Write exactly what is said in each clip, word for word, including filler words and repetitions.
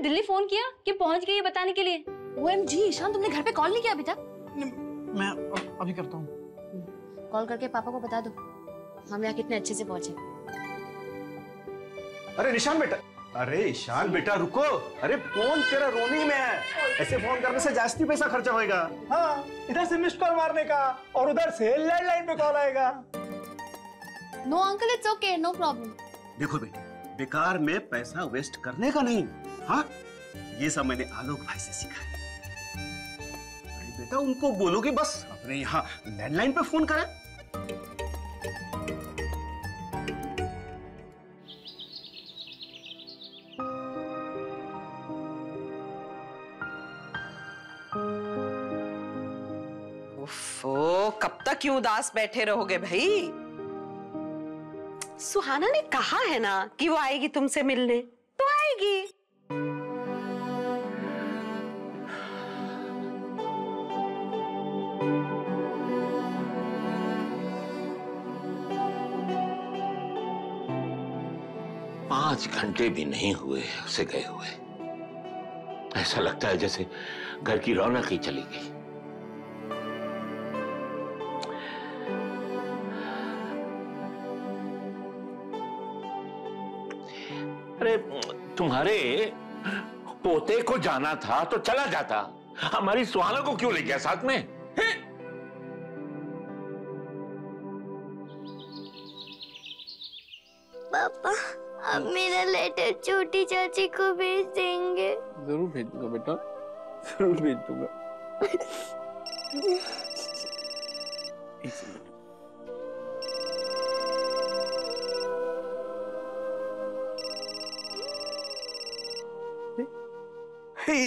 तुमने दिल्ली फोन किया कि पहुंच गई बताने के लिए? O M G ईशान, तुमने घर पे कॉल नहीं किया अभी तक? मैं अभी करता हूँ। कॉल करके पापा को बता दो हम यहाँ कितने अच्छे से पहुंचे। अरे निशान बेटा, अरे ईशान बेटा रुको, अरे फोन तेरा रोमी में है, ऐसे फोन करने से जास्ती पैसा खर्चा होएगा। हाँ, इधर से मिस्ड कॉल मारने का और उधर से लैंडलाइन पे कॉल आएगा। No uncle, it's okay, no problem. देखो बेटा, बेकार में पैसा वेस्ट करने का नहीं। हाँ, ये सब मैंने आलोक भाई से सीखा है। अरे बेटा, उनको बोलो कि बस अपने यहाँ लैंडलाइन पे फोन करें। ओफो, कब तक क्यों उदास बैठे रहोगे भाई? सुहाना ने कहा है ना कि वो आएगी तुमसे मिलने, तो आएगी। पांच घंटे भी नहीं हुए उसे गए हुए, ऐसा लगता है जैसे घर की रौनक ही चली गई। अरे तुम्हारे पोते को जाना था तो चला जाता, हमारी सुहाना को क्यों ले गया साथ में? हे? पापा, अब मेरा लेटर छोटी चाची को भेज देंगे? जरूर भेज दूंगा बेटा, जरूर भेज दूंगा।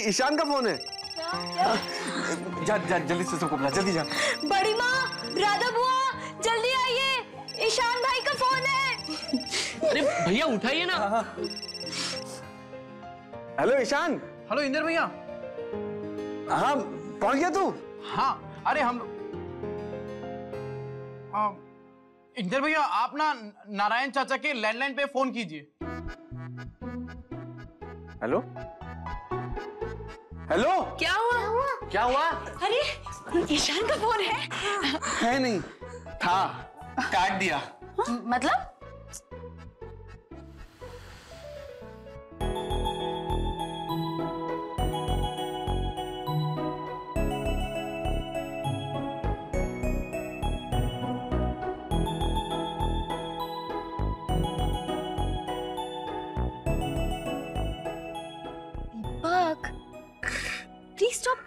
ईशान का फोन है। जा जा जल्दी से सबको बुला, जल्दी जा। बड़ी माँ, राधा बुआ, जल्दी आइए, ईशान भाई का फोन है। अरे भैया उठाइए ना। हेलो ईशान। हेलो इंदर भैया। हाँ, पहुंच गया तू? हाँ, अरे हम आ, इंदर भैया आप ना नारायण चाचा के लैंडलाइन पे फोन कीजिए। हेलो हेलो, क्या हुआ? क्या हुआ क्या हुआ? अरे ईशान का फोन है। है नहीं, था, काट दिया। हा? मतलब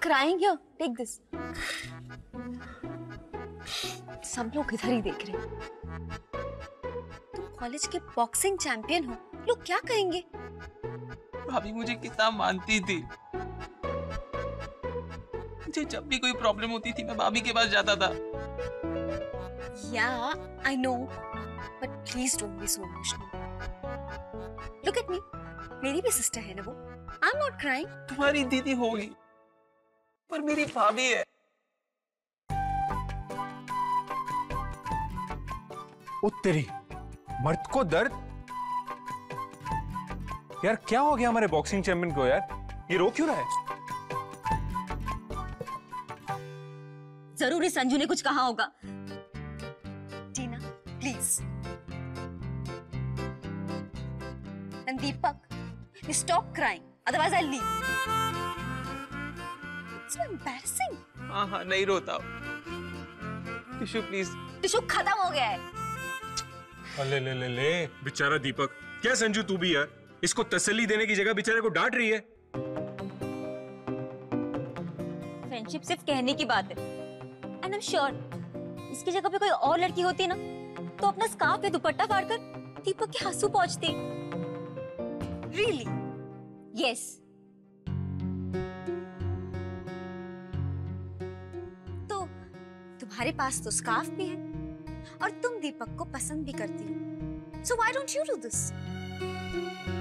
crying here, take this. सब लोग इधर ही देख रहे हैं। तुम कॉलेज के बॉक्सिंग चैंपियन हो, लोग क्या कहेंगे? भाभी मुझे कितना मानती थी, मुझे जब भी कोई प्रॉब्लम होती थी मैं भाभी के पास जाता था। Yeah, I know, but please don't be so emotional. Look at me, मेरी भी सिस्टर है ना वो, I'm not crying. तुम्हारी दीदी होगी पर मेरी भाभी है। उत्तरी मर्द को दर्द। यार क्या हो गया हमारे बॉक्सिंग चैंपियन को? यार ये रो क्यों रहा है? जरूरी संजू ने कुछ कहा होगा। Tina please, and Deepak stop crying, otherwise I leave. Embarrassing. हाँ हाँ, नहीं रोता। Tissue please. टिशू खत्म हो गया है। ले ले ले ले, बेचारा दीपक। क्या संजू तू भी यार, इसको तसल्ली देने की जगह बेचारे को डांट रही है। फ्रेंडशिप सिर्फ कहने की बात है, and I'm sure इसकी जगह पे कोई और लड़की होती ना तो अपना स्कार्फ या दुपट्टा फाड़ कर दीपक के आंसू पहुंचते। Really? Yes. तुम्हारे पास तो स्कार्फ भी है और तुम दीपक को पसंद भी करती हो, so why don't you do this?